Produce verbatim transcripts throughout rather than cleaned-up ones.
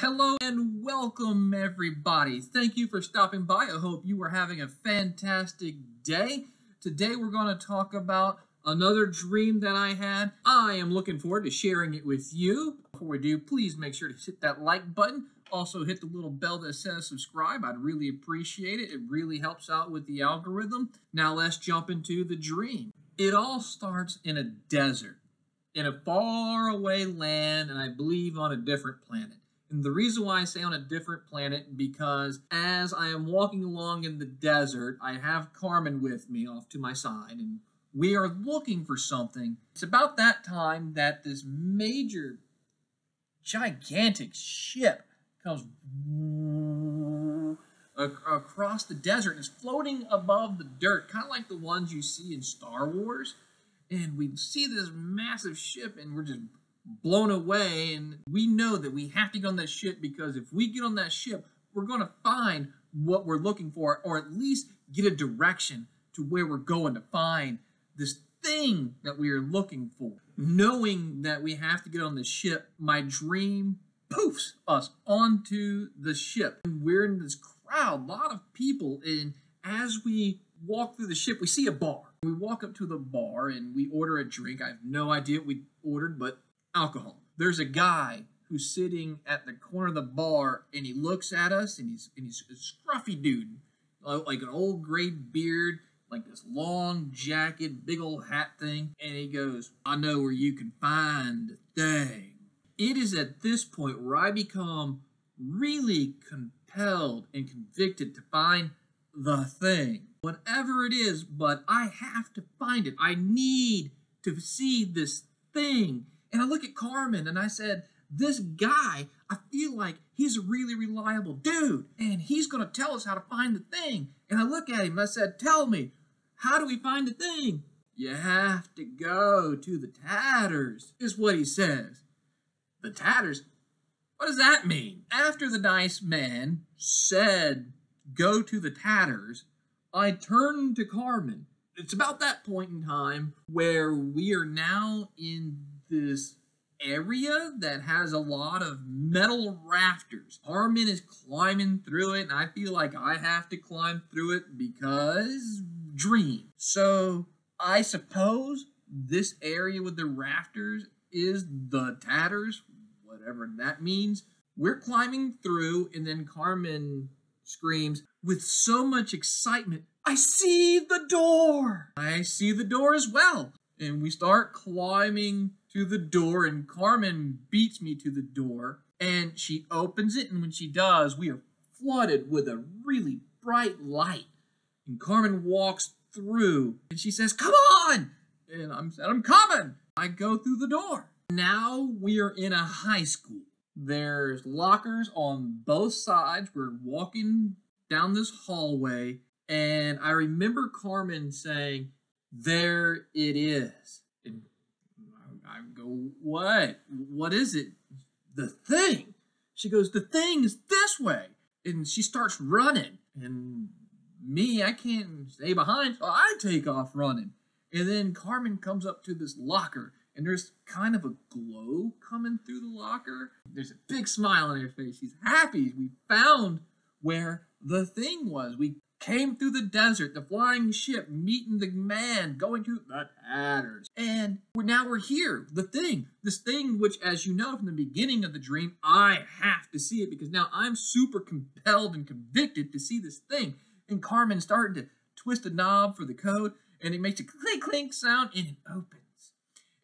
Hello and welcome everybody. Thank you for stopping by. I hope you are having a fantastic day. Today we're going to talk about another dream that I had. I am looking forward to sharing it with you. Before we do, please make sure to hit that like button. Also hit the little bell that says subscribe. I'd really appreciate it. It really helps out with the algorithm. Now let's jump into the dream. It all starts in a desert, in a faraway land, and I believe on a different planet. And the reason why I say on a different planet, because as I am walking along in the desert, I have Carmen with me off to my side, and we are looking for something. It's about that time that this major, gigantic ship comes across the desert and is floating above the dirt, kind of like the ones you see in Star Wars. And we see this massive ship, and we're just blown away, and we know that we have to get on that ship, because if we get on that ship, we're going to find what we're looking for, or at least get a direction to where we're going to find this thing that we are looking for. Knowing that we have to get on the ship, my dream poofs us onto the ship, and we're in this crowd, a lot of people, and as we walk through the ship, we see a bar. We walk up to the bar, and we order a drink. I have no idea what we ordered, but alcohol. There's a guy who's sitting at the corner of the bar, and he looks at us, and he's and he's a scruffy dude, like an old gray beard, like this long jacket, big old hat thing, and he goes, "I know where you can find the thing." It is at this point where I become really compelled and convicted to find the thing, whatever it is, but I have to find it. I need to see this thing. And I look at Carmen and I said, this guy, I feel like he's a really reliable dude, and he's going to tell us how to find the thing. And I look at him and I said, tell me, how do we find the thing? You have to go to the tatters, is what he says. The tatters? What does that mean? After the nice man said, go to the tatters, I turned to Carmen. It's about that point in time where we are now in this area that has a lot of metal rafters. Carmen is climbing through it, and I feel like I have to climb through it because dream. So I suppose this area with the rafters is the tatters, whatever that means. We're climbing through, and then Carmen screams with so much excitement, I see the door! I see the door as well. And we start climbing to the door, and Carmen beats me to the door, and she opens it, and when she does, we are flooded with a really bright light. And Carmen walks through, and she says, come on! And I'm, I'm coming! I go through the door. Now we are in a high school. There's lockers on both sides. We're walking down this hallway, and I remember Carmen saying, there it is. And I go, what? What is it? The thing. She goes, the thing is this way. And she starts running. And me, I can't stay behind, so I take off running. And then Carmen comes up to this locker, and there's kind of a glow coming through the locker. There's a big smile on her face. She's happy. We found where the thing was. We came through the desert, the flying ship, meeting the man, going to the tatters. And we're, now we're here, the thing. This thing which, as you know from the beginning of the dream, I have to see it, because now I'm super compelled and convicted to see this thing. And Carmen's starting to twist the knob for the code, and it makes a clink, clink sound, and it opens.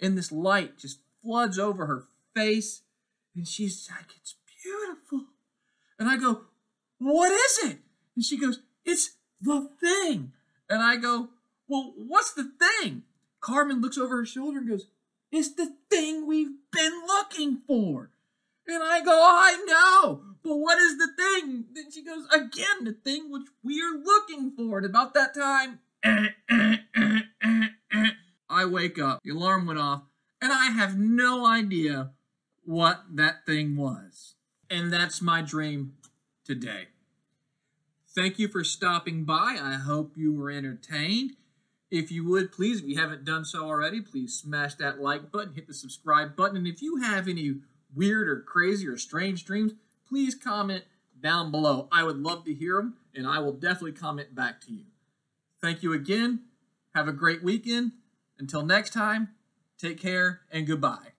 And this light just floods over her face, and she's like, it's beautiful. And I go, what is it? And she goes, it's the thing. And I go, well, what's the thing? Carmen looks over her shoulder and goes, it's the thing we've been looking for. And I go, I know, but what is the thing? Then she goes, again, the thing which we are looking for. And about that time, eh, eh, eh, eh, eh, I wake up, the alarm went off, and I have no idea what that thing was. And that's my dream today. Thank you for stopping by. I hope you were entertained. If you would, please, if you haven't done so already, please smash that like button, hit the subscribe button. And if you have any weird or crazy or strange dreams, please comment down below. I would love to hear them, and I will definitely comment back to you. Thank you again. Have a great weekend. Until next time, take care and goodbye.